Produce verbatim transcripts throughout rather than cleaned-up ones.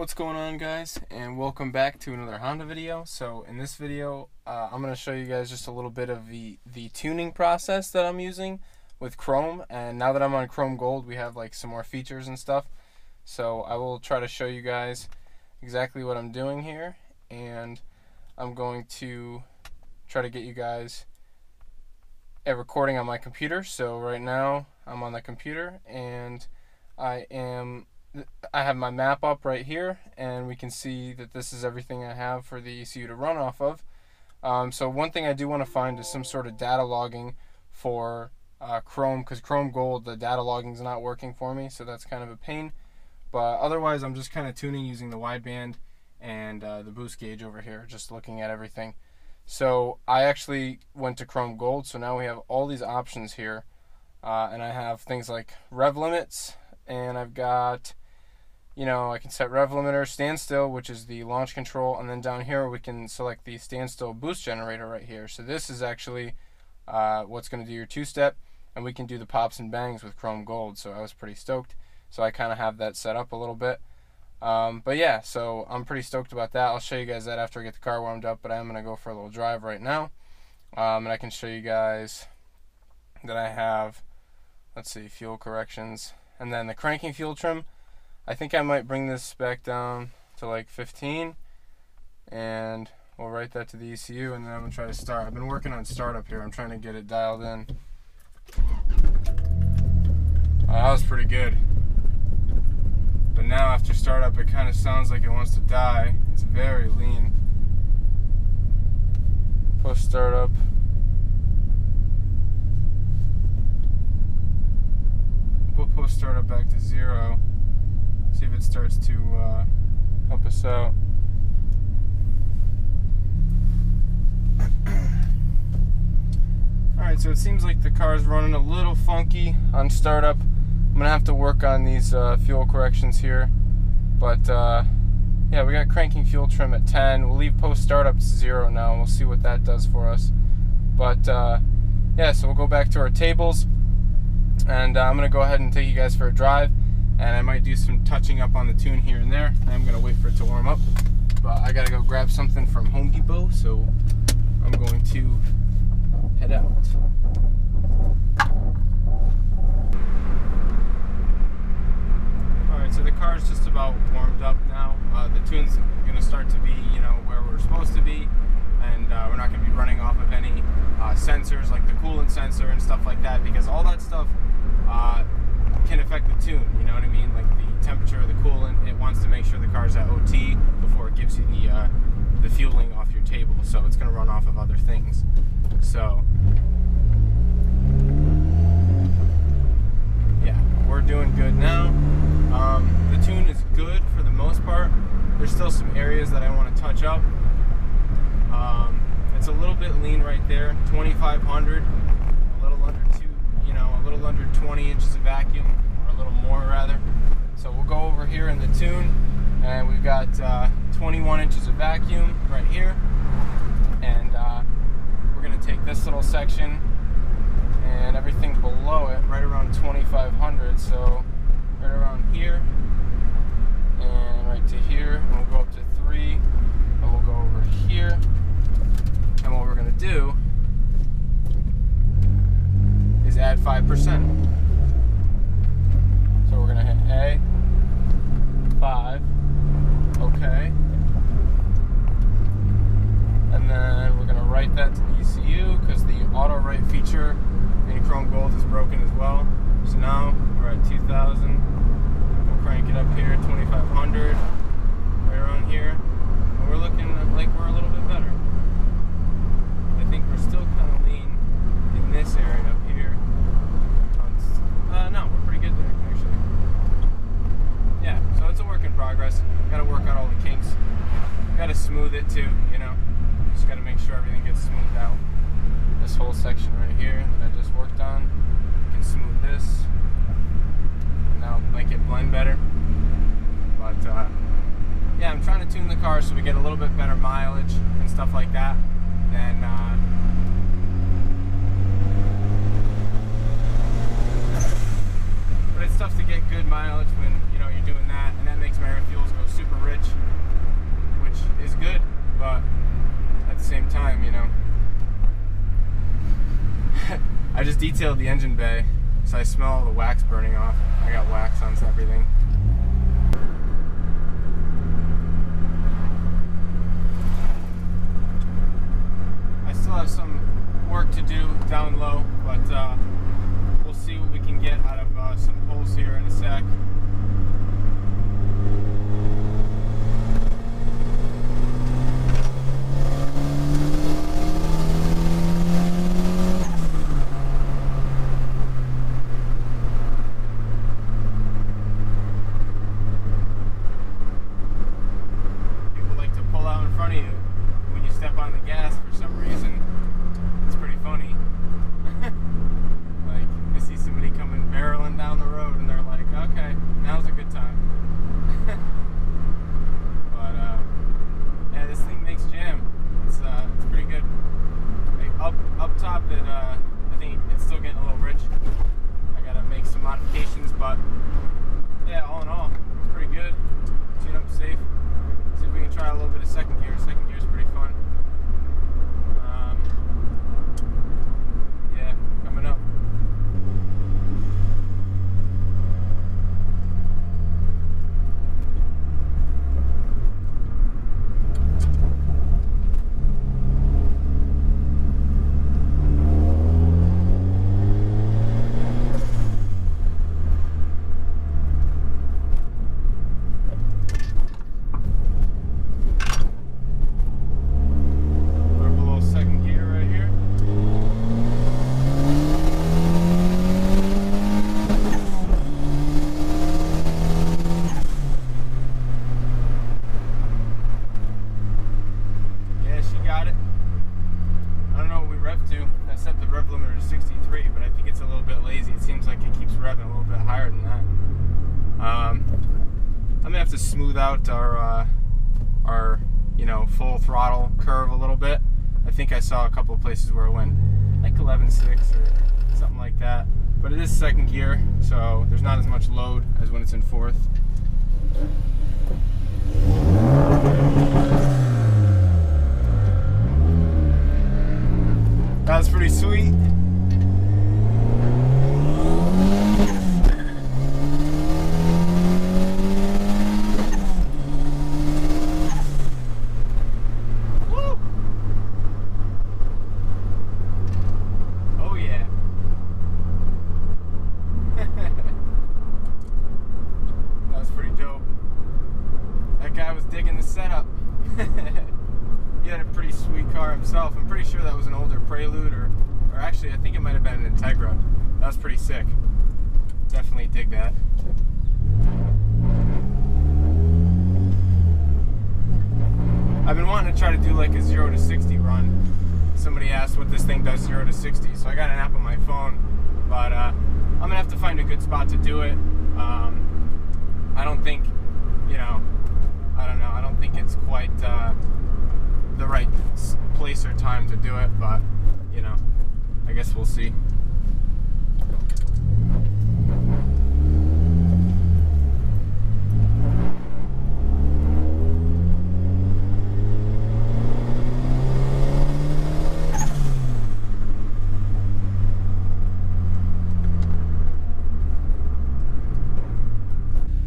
What's going on, guys, and welcome back to another Honda video. So in this video uh, I'm going to show you guys just a little bit of the the tuning process that I'm using with Crome. And now that I'm on Crome Gold, we have like some more features and stuff, so I will try to show you guys exactly what I'm doing here, and I'm going to try to get you guys a recording on my computer. So right now I'm on the computer and I am I have my map up right here, and we can see that this is everything I have for the E C U to run off of. Um, so one thing I do want to find is some sort of data logging for uh, Crome, because Crome Gold, the data logging is not working for me, so that's kind of a pain. But otherwise, I'm just kind of tuning using the wideband and uh, the boost gauge over here, just looking at everything. So I actually went to Crome Gold, so now we have all these options here, uh, and I have things like rev limits, and I've got, you know, I can set rev limiter, standstill, which is the launch control, and then down here we can select the standstill boost generator right here. So this is actually uh, what's going to do your two-step, and we can do the pops and bangs with Crome Gold. So I was pretty stoked. So I kind of have that set up a little bit. Um, but yeah, so I'm pretty stoked about that. I'll show you guys that after I get the car warmed up, but I'm going to go for a little drive right now. Um, and I can show you guys that I have, let's see, fuel corrections, and then the cranking fuel trim. I think I might bring this back down to like fifteen, and we'll write that to the E C U, and then I'm gonna try to start. I've been working on startup here. I'm trying to get it dialed in. Oh, that was pretty good. But now after startup, it kind of sounds like it wants to die. It's very lean. Post startup. We'll post startup back to zero. See if it starts to uh, help us out. Alright, so it seems like the car's running a little funky on startup. I'm going to have to work on these uh, fuel corrections here. But, uh, yeah, we got cranking fuel trim at ten. We'll leave post startup to zero now, and we'll see what that does for us. But, uh, yeah, so we'll go back to our tables. And uh, I'm going to go ahead and take you guys for a drive. And I might do some touching up on the tune here and there. I'm gonna wait for it to warm up, but I gotta go grab something from Home Depot, so I'm going to head out. All right, so the car's just about warmed up now. Uh, the tune's gonna start to be, you know, where we're supposed to be, and uh, we're not gonna be running off of any uh, sensors like the coolant sensor and stuff like that, because all that stuff, uh, can affect the tune, you know what I mean? Like the temperature of the coolant, it wants to make sure the car's at O T before it gives you the uh, the fueling off your table, so it's gonna run off of other things. So yeah, we're doing good now. Um, the tune is good for the most part. There's still some areas that I want to touch up. Um, it's a little bit lean right there, twenty-five hundred, a little under two. You know, a little under twenty inches of vacuum, or a little more rather. So we'll go over here in the tune, and we've got uh, twenty-one inches of vacuum right here, and uh, we're gonna take this little section and everything below it right around twenty-five hundred, so right around here and right to here, and we'll go up to three, and we'll go over here, and what we're gonna do is add five percent. So we're going to hit A, five, okay. And then we're going to write that to the E C U, because the auto write feature in Crome Gold is broken as well. So now we're at two thousand. We'll crank it up here, twenty-five hundred, right around here. And we're looking like we're a little bit better. I think we're still kind of lean in this area up here. Uh, no, we're pretty good there, actually. Yeah, so it's a work in progress. Gotta work out all the kinks. Gotta smooth it too, you know. Just gotta make sure everything gets smoothed out. This whole section right here that I just worked on, you can smooth this. And that'll make it blend better. But, uh, yeah, I'm trying to tune the car so we get a little bit better mileage and stuff like that. And, uh, but it's tough to get good mileage when, you know, you're doing that, and that makes my air fuels go super rich. detailed the engine bay, so I smell all the wax burning off. I got wax on everything. I still have some work to do down low, but uh, we'll see what we can get out of uh, some holes here in a sec. Out our uh, our you know full throttle curve a little bit. I think I saw a couple of places where it went like eleven six or something like that, but it is second gear, so there's not as much load as when it's in fourth. That was pretty sweet. Sick. Definitely dig that. I've been wanting to try to do like a zero to sixty run. Somebody asked what this thing does zero to sixty, so I got an app on my phone, but uh, I'm gonna have to find a good spot to do it. Um, I don't think, you know, I don't know, I don't think it's quite uh, the right place or time to do it, but, you know, I guess we'll see.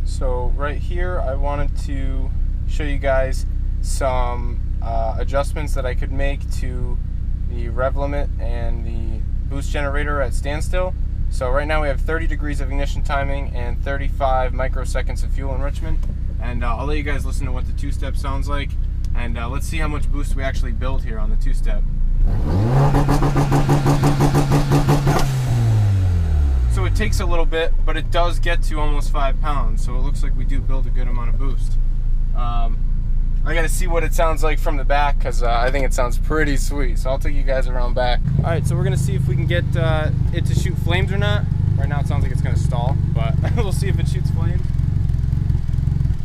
So right here I wanted to show you guys some uh, adjustments that I could make to the rev limit and the boost generator at standstill. So right now we have thirty degrees of ignition timing and thirty-five microseconds of fuel enrichment, and uh, I'll let you guys listen to what the two-step sounds like, and uh, let's see how much boost we actually build here on the two-step. So it takes a little bit, but it does get to almost five pounds, so it looks like we do build a good amount of boost. Um, I gotta see what it sounds like from the back, because uh, I think it sounds pretty sweet, so I'll take you guys around back. Alright, so we're gonna see if we can get uh, it to shoot flames or not. Right now it sounds like it's gonna stall, but we'll see if it shoots flames.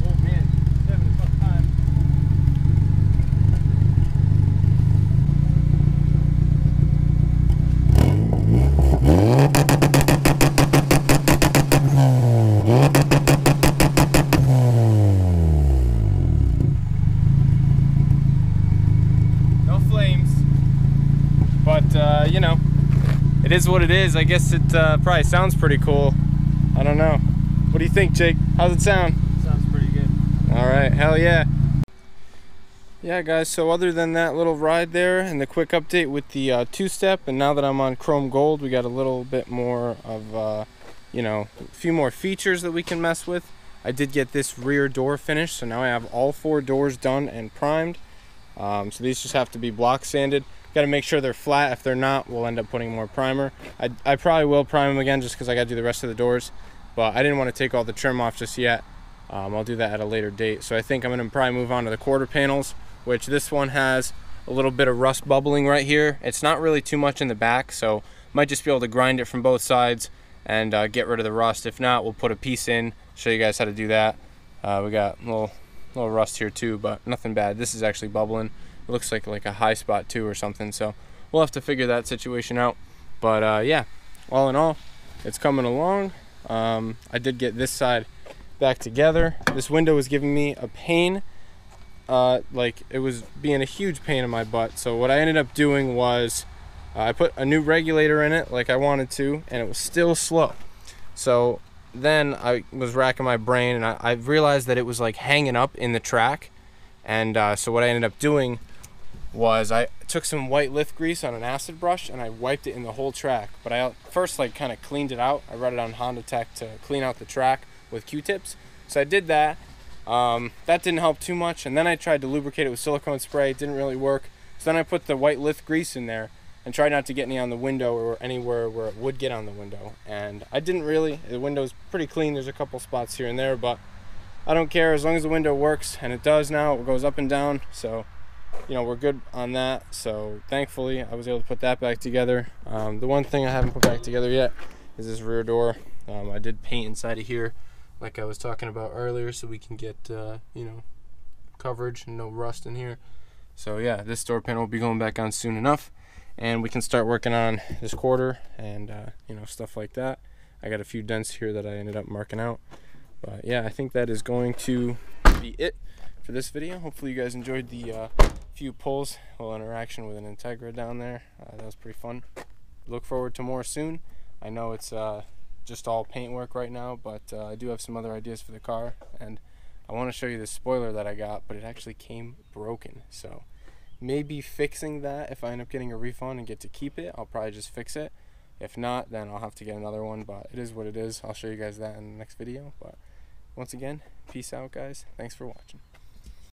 Oh man, it's having a tough time. it is what it is. I guess it uh, probably sounds pretty cool. I don't know. What do you think, Jake? How's it sound? Sounds pretty good. All right, hell yeah. Yeah, guys, so other than that little ride there and the quick update with the uh, two-step, and now that I'm on Crome Gold, we got a little bit more of, uh, you know, a few more features that we can mess with. I did get this rear door finished, so now I have all four doors done and primed. Um, so these just have to be block sanded. Got to make sure they're flat. If they're not, we'll end up putting more primer. I, I probably will prime them again just because I got to do the rest of the doors, but I didn't want to take all the trim off just yet. Um, I'll do that at a later date. So I think I'm going to probably move on to the quarter panels, which this one has a little bit of rust bubbling right here. It's not really too much in the back, so might just be able to grind it from both sides and uh, get rid of the rust. If not, we'll put a piece in, show you guys how to do that. Uh, we got a little, little rust here too, but nothing bad. This is actually bubbling. It looks like like a high spot too or something, so we'll have to figure that situation out. But uh, yeah, all in all, it's coming along. Um, I did get this side back together. This window was giving me a pain. Uh, like it was being a huge pain in my butt. So what I ended up doing was uh, I put a new regulator in it like I wanted to, and it was still slow. So then I was racking my brain, and I, I realized that it was like hanging up in the track. And uh, so what I ended up doing was I took some white lift grease on an acid brush and I wiped it in the whole track. But I first like kind of cleaned it out. I read it on Honda Tech to clean out the track with Q-tips. So I did that. Um, that didn't help too much, and then I tried to lubricate it with silicone spray. It didn't really work. So then I put the white lift grease in there and tried not to get any on the window or anywhere where it would get on the window. And I didn't really. The window's pretty clean. There's a couple spots here and there, but I don't care as long as the window works, and it does now. It goes up and down, so you know, we're good on that. So thankfully I was able to put that back together. Um, the one thing I haven't put back together yet is this rear door. Um, I did paint inside of here like I was talking about earlier, so we can get, uh, you know, coverage and no rust in here. So yeah, this door panel will be going back on soon enough, and we can start working on this quarter and, uh, you know, stuff like that. I got a few dents here that I ended up marking out. But yeah, I think that is going to be it for this video. Hopefully you guys enjoyed the uh, few pulls, a little interaction with an Integra down there. Uh, that was pretty fun. Look forward to more soon. I know it's... Uh, just all paint work right now, but uh, I do have some other ideas for the car, and I want to show you this spoiler that I got, but it actually came broken, so maybe fixing that. If I end up getting a refund and get to keep it, I'll probably just fix it. If not, then I'll have to get another one, but it is what it is. I'll show you guys that in the next video. But once again, peace out, guys. Thanks for watching.